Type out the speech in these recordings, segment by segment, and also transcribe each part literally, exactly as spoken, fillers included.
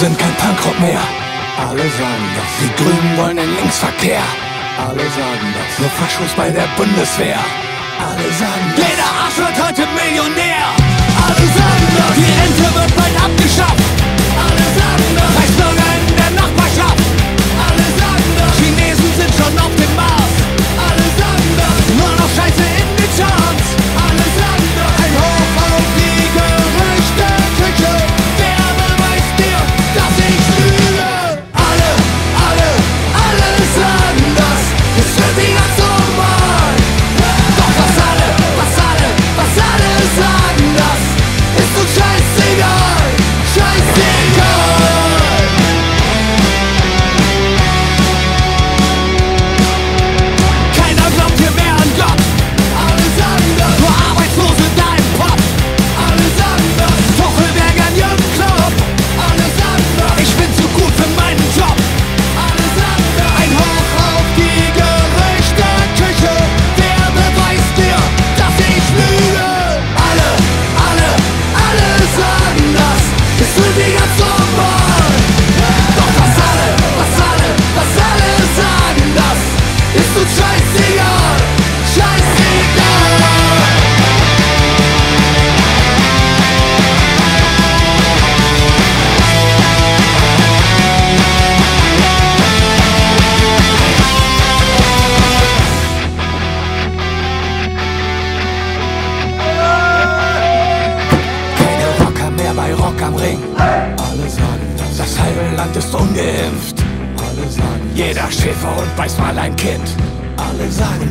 sind kein Punkrock mehr. Alle sagen das, die Grünen wollen den Linksverkehr. Alle sagen das, nur Faschos bei der Bundeswehr. Alle sagen das, jeder Arsch wird heute Millionär. Alle sagen das, die Ente wird bald abgeschafft. Alle sagen das, Reichsbürger in der Nachbarschaft. Alle sagen das, Chinesen sind schon auf dem Mars. Alle sagen das, nur noch Scheiße in den Charts. Alle sagen das, ein Hoch auf die Gerüchteküche.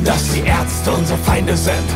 Dass die Ärzte unsere Feinde sind.